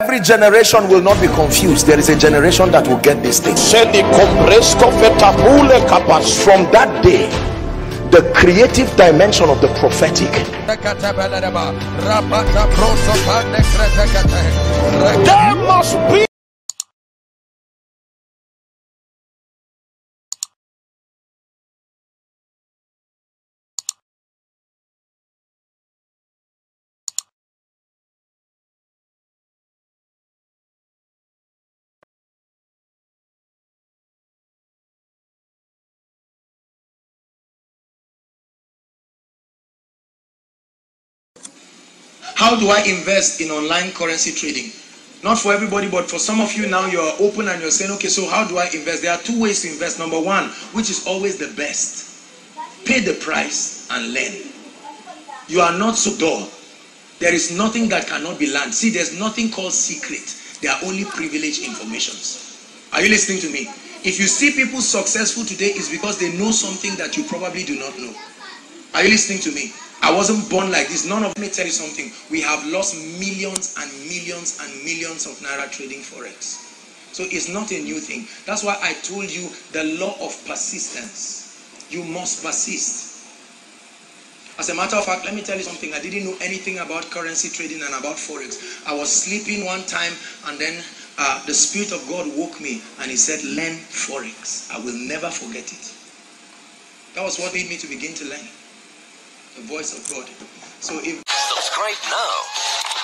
Every generation will not be confused. There is a generation that will get this thing. From that day, the creative dimension of the prophetic. There must be. How do I invest in online currency trading? Not for everybody, but for some of you now, you are open and you're saying, okay, so how do I invest? There are two ways to invest. Number one, which is always the best. Pay the price and learn. You are not so dull. There is nothing that cannot be learned. See, there's nothing called secret. There are only privileged informations. Are you listening to me? If you see people successful today, it's because they know something that you probably do not know. Are you listening to me? I wasn't born like this. None of me tell you something. We have lost millions and millions and millions of naira trading forex. So it's not a new thing. That's why I told you the law of persistence. You must persist. As a matter of fact, let me tell you something. I didn't know anything about currency trading and about forex. I was sleeping one time and then the Spirit of God woke me and he said, learn forex. I will never forget it. That was what made me to begin to learn the voice of God. So if subscribe now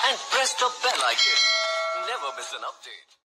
and press the bell icon, never miss an update.